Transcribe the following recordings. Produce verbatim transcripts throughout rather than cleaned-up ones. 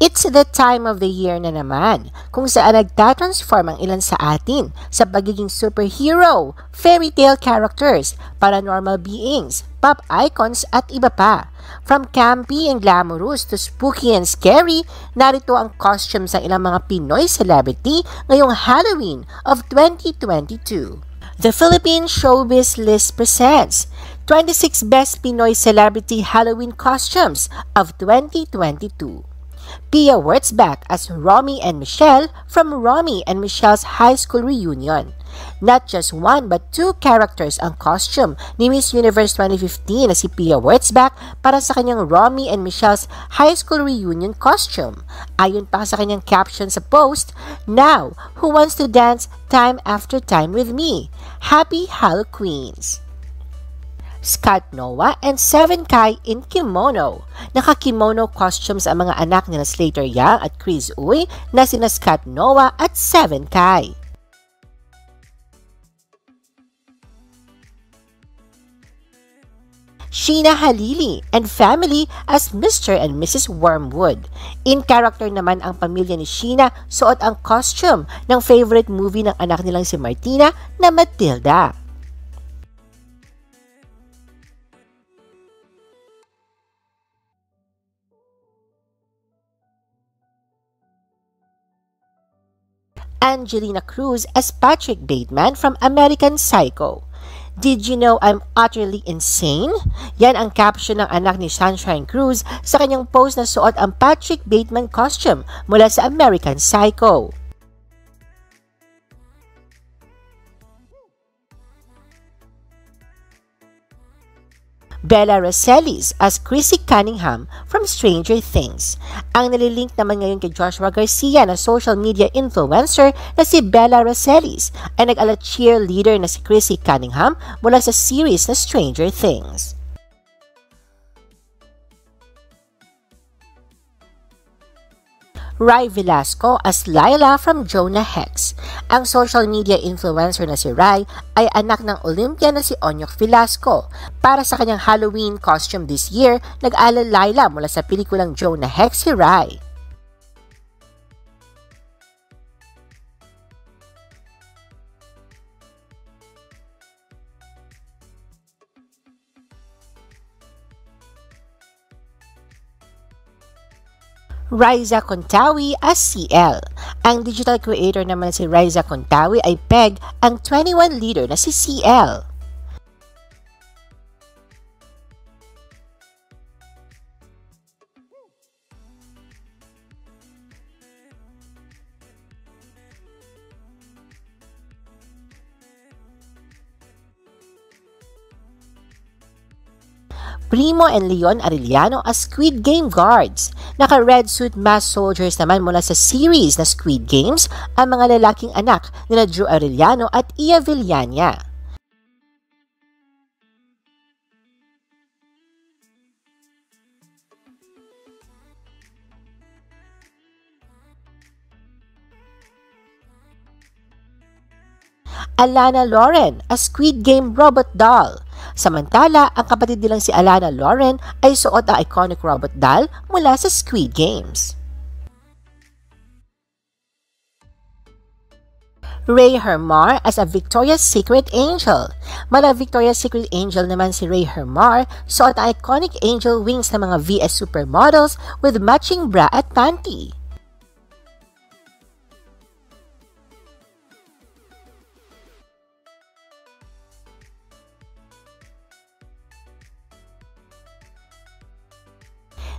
It's the time of the year na naman kung saan nagtatransform ang ilan sa atin sa pagiging superhero, fairy tale characters, paranormal beings, pop icons at iba pa. From campy and glamorous to spooky and scary, narito ang costumes ng ilang mga Pinoy celebrity ngayong Halloween of twenty twenty-two. The Philippine Showbiz List presents twenty-six Best Pinoy Celebrity Halloween Costumes of twenty twenty-two. Pia Wurtzbach as Romy and Michelle from Romy and Michelle's High School Reunion. Not just one but two characters ang costume ni Miss Universe twenty fifteen na si Pia Wurtzbach para sa kanyang Romy and Michelle's High School Reunion costume. Ayon pa sa kanyang caption sa post, "Now, who wants to dance time after time with me? Happy Halloweens!" Scott Noah and Seven Kai in kimono. Naka-kimono costumes ang mga anak nila Slater Young at Liz Uy na sina Scott Noah at Seven Kai. Sheena Halili and family as Mister and Missus Wormwood. In character naman ang pamilya ni Sheena, suot ang costume ng favorite movie ng anak nilang si Martina na Matilda. Angelina Cruz as Patrick Bateman from American Psycho. "Did you know I'm utterly insane?" Yan ang caption ng anak ni Sunshine Cruz sa kanyang post na suot ang Patrick Bateman costume mula sa American Psycho. Bella Rossellis as Chrissy Cunningham from Stranger Things. Ang nalilink naman ngayon kay Joshua Garcia na social media influencer na si Bella Rossellis ay nag-ala cheerleader na si Chrissy Cunningham mula sa series na Stranger Things. Rai Velasco as Lila from Jonah Hex. Ang social media influencer na si Rai ay anak ng Olympia na si Onyok Velasco. Para sa kanyang Halloween costume this year, nag-ala Lila mula sa pelikulang Jonah Hex si Rai. Riza Kontawi as C L. Ang digital creator naman si Riza Kontawi ay peg ang twenty-one leader na si C L. Primo and Leon Arellano as Squid Game guards. Naka-red suit mask soldiers naman mula sa series na Squid Games ang mga lalaking anak nila Drew Arellano at Ia Villania. Alana Lauren as Squid Game robot doll. Samantala, ang kapatid nilang si Alana Lauren ay suot ang iconic robot doll mula sa Squid Games. Ray Hermar as a Victoria's Secret Angel. Mala Victoria's Secret Angel naman si Ray Hermar, suot ang iconic angel wings ng mga V S supermodels with matching bra at panty.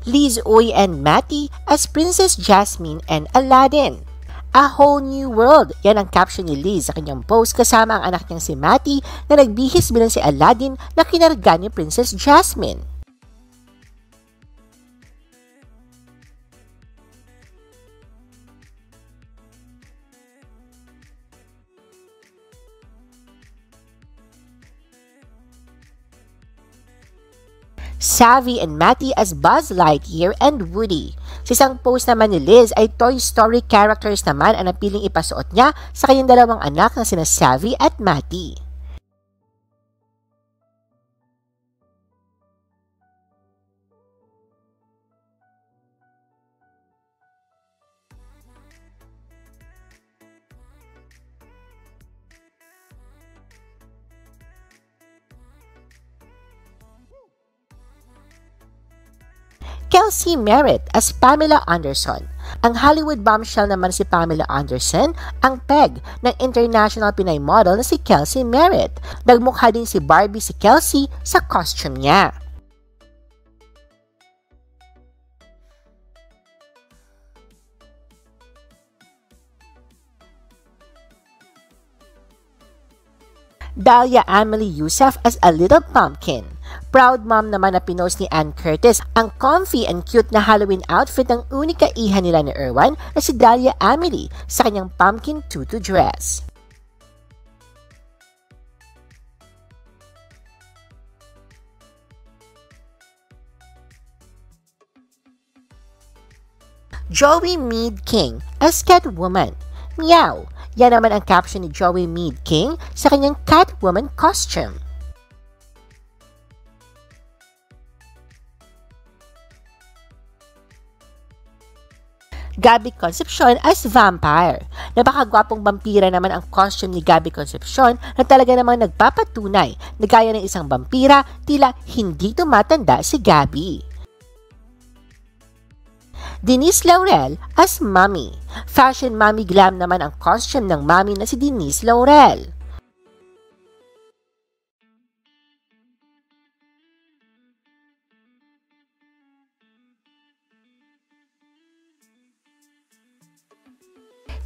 Liz Uy and Matty as Princess Jasmine and Aladdin. "A whole new world," yan ang caption ni Liz sa kanyang post kasama ang anak niyang si Matty na nagbihis bilang si Aladdin na kinarga ni Princess Jasmine. Savvy and Matty as Buzz Lightyear and Woody. Sa isang post naman ni Liz ay Toy Story characters naman ang napiling ipasuot niya sa kanyang dalawang anak na sina Savvy at Matty. Chelsea Merritt as Pamela Anderson. Ang Hollywood bombshell naman si Pamela Anderson, ang peg ng international Pinay model na si Chelsea Merritt. Nagmukha din si Barbie si Chelsea sa costume niya. Dahlia Amelie Heussaff as a little pumpkin. Proud mom naman na pinost ni Ann Curtis ang comfy and cute na Halloween outfit ng unika iha nila ni Erwan na si Dahlia Amelie sa kanyang pumpkin tutu dress. Joey Mead King as Catwoman. Meow! Yan naman ang caption ni Joey Mead King sa kanyang Catwoman costume. Gabby Concepcion as Vampire. Napakagwapong vampira naman ang costume ni Gabby Concepcion na talaga namang nagpapatunay na gaya ng isang vampira, tila hindi tumatanda si Gabby. Denise Laurel as Mommy. Fashion mommy glam naman ang costume ng mommy na si Denise Laurel.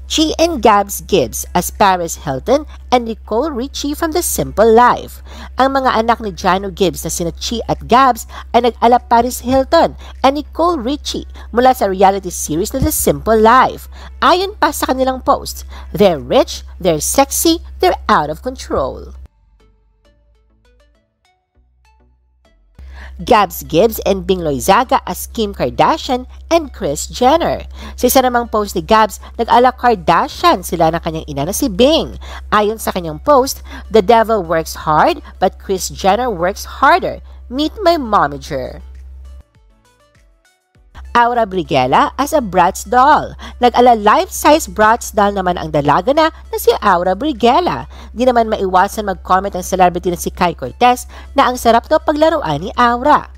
Chi and Gabs Gibbs as Paris Hilton and Nicole Richie from The Simple Life. Ang mga anak ni Jano Gibbs na sina Chi at Gabs ay nag-ala Paris Hilton and Nicole Richie mula sa reality series na The Simple Life. Ayon pa sa kanilang post, they're rich, they're sexy, they're out of control. Gabs Gibbs and Bing Loizaga as Kim Kardashian and Kris Jenner. Sa isa namang post ni Gabs, nag-ala Kardashian sila ng kanyang ina na si Bing. Ayon sa kanyang post, "The devil works hard but Kris Jenner works harder. Meet my momager." Aura Briguela as a Bratz doll. Nag-ala life-size Bratz doll naman ang dalaga na na si Aura Briguela. Di naman maiwasan mag-comment ang celebrity na si Kai Cortez na ang sarap daw paglaruan ni Aura.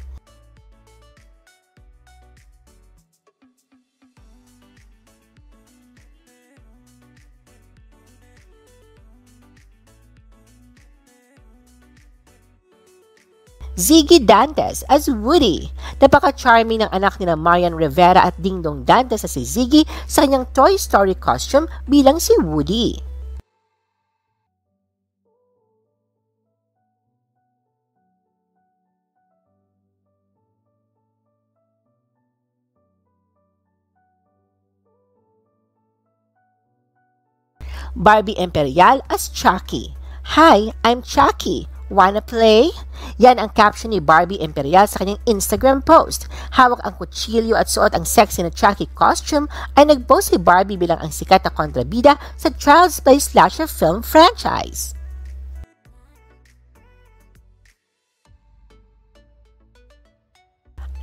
Ziggy Dantes as Woody. Napaka-charming ng anak nila Marian Rivera at Ding Dong Dantes na si Ziggy sa kanyang Toy Story costume bilang si Woody. Barbie Imperial as Chucky. "Hi, I'm Chucky. Wanna play?" Yan ang caption ni Barbie Imperial sa kanyang Instagram post. Hawak ang kutsilyo at suot ang sexy na Chucky costume ay nag-post si Barbie bilang ang sikat na kontrabida sa Child's Play slasher film franchise.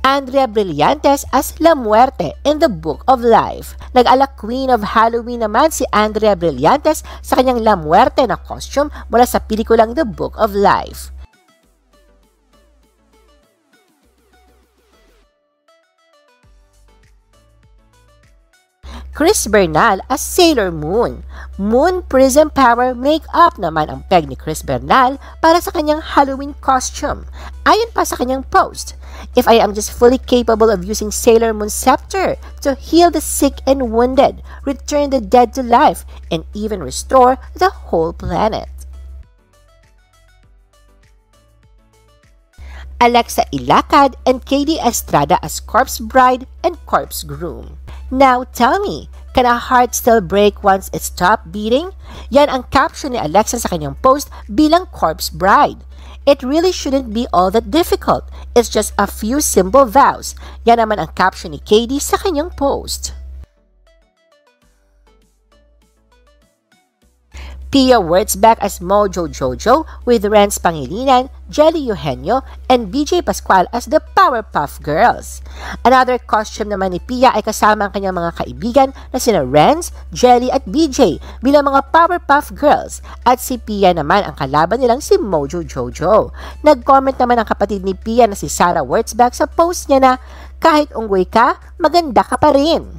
Andrea Brillantes as La Muerte in The Book of Life. Nag-ala Queen of Halloween naman si Andrea Brillantes sa kanyang La Muerte na costume mula sa pelikulang The Book of Life. Chris Bernal as Sailor Moon. Moon Prism Power Makeup naman ang peg ni Chris Bernal para sa kanyang Halloween costume. Ayon pa sa kanyang post, "If I am just fully capable of using Sailor Moon's scepter to heal the sick and wounded, return the dead to life, and even restore the whole planet." Alexa Ilacad and Katie Estrada as Corpse Bride and Corpse Groom. "Now tell me, can a heart still break once it stopped beating?" Yan ang caption ni Alexa sa kanyang post bilang Corpse Bride. "It really shouldn't be all that difficult. It's just a few simple vows." Yan naman ang caption ni Katie sa kanyang post. Pia Wurtzbach as Mojo Jojo with Renz Pangilinan, Jelly Eugenio, and B J Pascual as the Powerpuff Girls. Another costume naman ni Pia ay kasama ang kanyang mga kaibigan na sina Renz, Jelly at B J bilang mga Powerpuff Girls, at si Pia naman ang kalaban nilang si Mojo Jojo. Nag-comment naman ang kapatid ni Pia na si Sarah Wurtzbach sa post niya na, Kahit unggoy ka, maganda ka pa rin.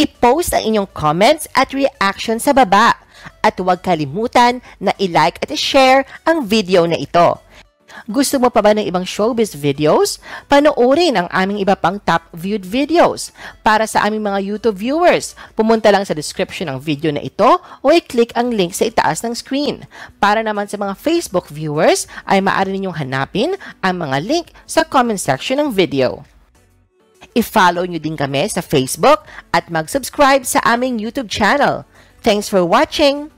I-post ang inyong comments at reaction sa baba. At huwag kalimutan na i-like at i-share ang video na ito. Gusto mo pa ba ng ibang showbiz videos? Panoorin ang aming iba pang top-viewed videos. Para sa aming mga YouTube viewers, pumunta lang sa description ng video na ito o i-click ang link sa itaas ng screen. Para naman sa mga Facebook viewers, ay maaari ninyong hanapin ang mga link sa comment section ng video. I-follow nyo din kami sa Facebook at mag-subscribe sa aming YouTube channel. Thanks for watching!